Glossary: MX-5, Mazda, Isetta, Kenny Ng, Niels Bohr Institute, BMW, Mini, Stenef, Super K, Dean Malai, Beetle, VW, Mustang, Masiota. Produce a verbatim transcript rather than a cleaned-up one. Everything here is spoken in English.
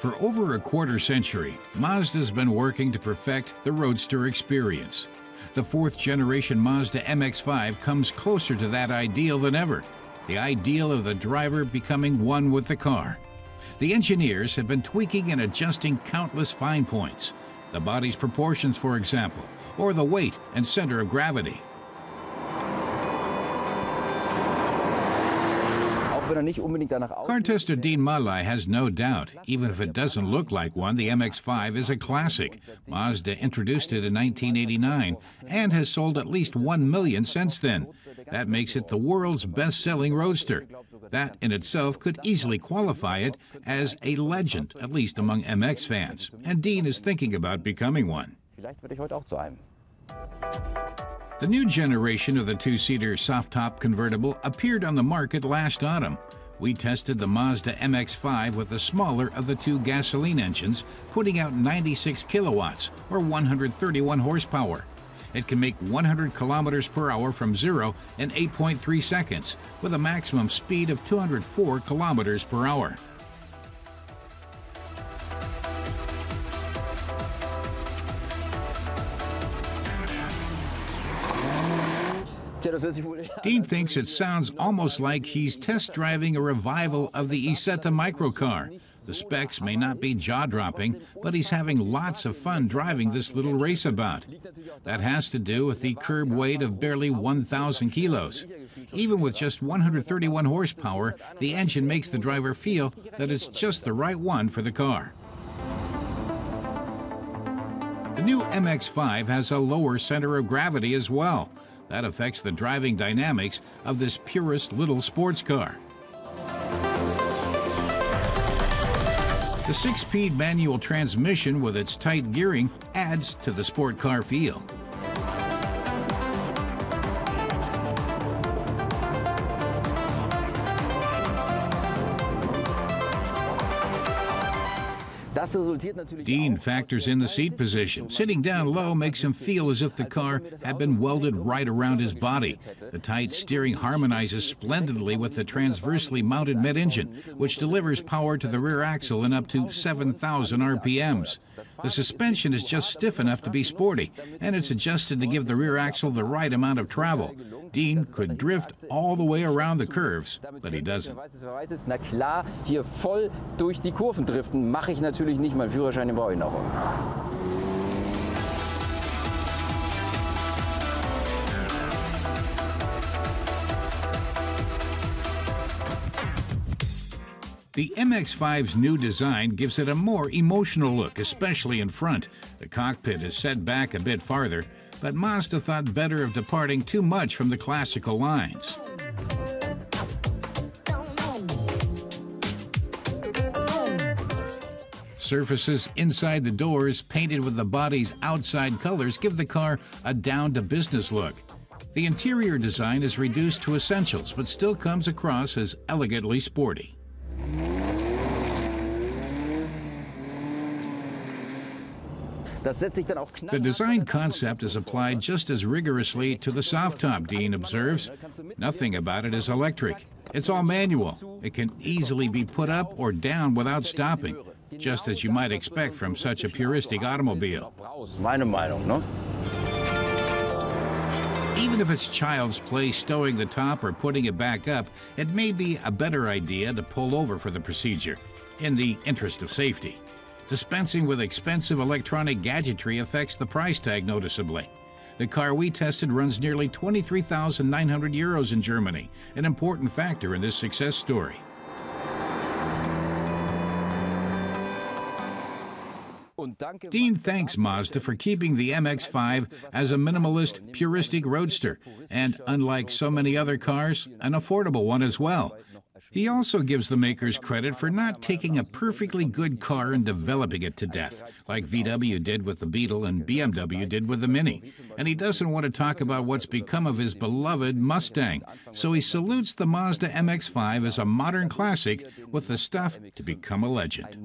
For over a quarter century, Mazda's been working to perfect the roadster experience. The fourth generation Mazda M X five comes closer to that ideal than ever, the ideal of the driver becoming one with the car. The engineers have been tweaking and adjusting countless fine points, the body's proportions, for example, or the weight and center of gravity. Car tester Dean Malai has no doubt, even if it doesn't look like one, the M X five is a classic. Mazda introduced it in nineteen eighty-nine and has sold at least one million since then. That makes it the world's best-selling roadster. That in itself could easily qualify it as a legend, at least among M X fans. And Dean is thinking about becoming one. The new generation of the two-seater soft-top convertible appeared on the market last autumn. We tested the Mazda M X five with the smaller of the two gasoline engines, putting out ninety-six kilowatts, or one hundred thirty-one horsepower. It can make one hundred kilometers per hour from zero in eight point three seconds, with a maximum speed of two hundred four kilometers per hour. Dean thinks it sounds almost like he's test driving a revival of the Isetta microcar. The specs may not be jaw-dropping, but he's having lots of fun driving this little raceabout. That has to do with the curb weight of barely one thousand kilos. Even with just one hundred thirty-one horsepower, the engine makes the driver feel that it's just the right one for the car. The new M X five has a lower center of gravity as well. That affects the driving dynamics of this purest little sports car. The six-speed manual transmission with its tight gearing adds to the sport car feel. Dean factors in the seat position. Sitting down low makes him feel as if the car had been welded right around his body. The tight steering harmonizes splendidly with the transversely mounted mid-engine, which delivers power to the rear axle in up to seven thousand R P Ms. The suspension is just stiff enough to be sporty, and it's adjusted to give the rear axle the right amount of travel. Dean could drift all the way around the curves, but he doesn't. The M X five's new design gives it a more emotional look, especially in front. The cockpit is set back a bit farther, but Mazda thought better of departing too much from the classical lines. Surfaces inside the doors, painted with the body's outside colors, give the car a down-to-business look. The interior design is reduced to essentials, but still comes across as elegantly sporty. The design concept is applied just as rigorously to the soft top, Dean observes. Nothing about it is electric. It's all manual. It can easily be put up or down without stopping, just as you might expect from such a puristic automobile. Even if it's child's play stowing the top or putting it back up, it may be a better idea to pull over for the procedure, in the interest of safety. Dispensing with expensive electronic gadgetry affects the price tag noticeably. The car we tested runs nearly twenty-three thousand nine hundred euros in Germany, an important factor in this success story. Dean thanks Mazda for keeping the M X five as a minimalist, puristic roadster, and unlike so many other cars, an affordable one as well. He also gives the makers credit for not taking a perfectly good car and developing it to death, like V W did with the Beetle and B M W did with the Mini. And he doesn't want to talk about what's become of his beloved Mustang, so he salutes the Mazda M X five as a modern classic with the stuff to become a legend.